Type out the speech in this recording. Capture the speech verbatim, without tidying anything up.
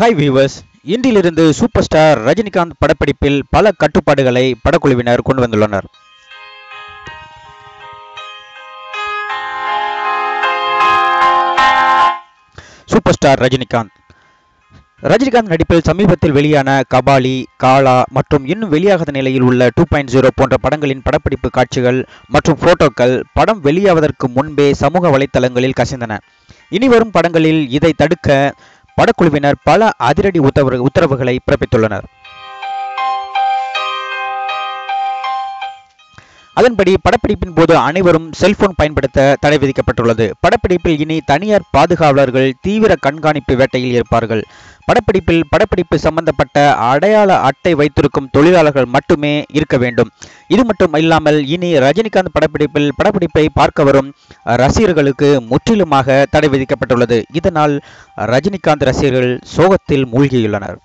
High viewers, இந்தியிலிருந்து super star Rajinikanth படப்பிடிப்பில் பல கட்டுப்பாடுகளை படக்குழுவினர் கொண்டு வந்துள்ளனர். சூப்பர் ஸ்டார் ரஜினிகாந்த் ரஜினிகாந்த் நடிப்பில் சமீபத்தில் வெளியான கபாலி, காலா மற்றும் இன்னும் வெளியாகாத நிலையில் உள்ள டூ பாயிண்ட் ஜீரோ போன்ற படங்களின் படப்பிடிப்பு காட்சிகள் மற்றும் போட்டோக்கள் படம் வெளியாவதற்கு முன்பே சமூக வலைத்தளங்களில் கசிந்தன. இனிவரும் படங்களில் இதை தடுக்க படக்குழுவினர் பல அதிரடி உத்தரவு உத்தரவுகளை பிறப்பித்துள்ளனர். அதன்படி படப்பிடிப்பின் போது அனைவரும் செல்போன் பயன்படுத்த தடை விதிக்கப்பட்டுள்ளது. படப்பிடிப்பில் இனி தனியார் பாதுகாவலர்கள் தீவிர கண்காணிப்பு வேட்டையில் இருப்பார்கள். படப்பிடிப்பில் படப்பிடிப்பு சம்பந்தப்பட்ட அடையாள அட்டை வைத்திருக்கும் தொழிலாளர்கள் மட்டுமே இருக்க வேண்டும். இது மட்டும் இல்லாமல் இனி ரஜினிகாந்த் படப்பிடிப்பில் படப்பிடிப்பை பார்க்க வரும் ரசிகர்களுக்கு முற்றிலுமாக தடை விதிக்கப்பட்டுள்ளது. இதனால் ரஜினிகாந்த் ரசிகர்கள் சோகத்தில் மூழ்கியுள்ளனர்.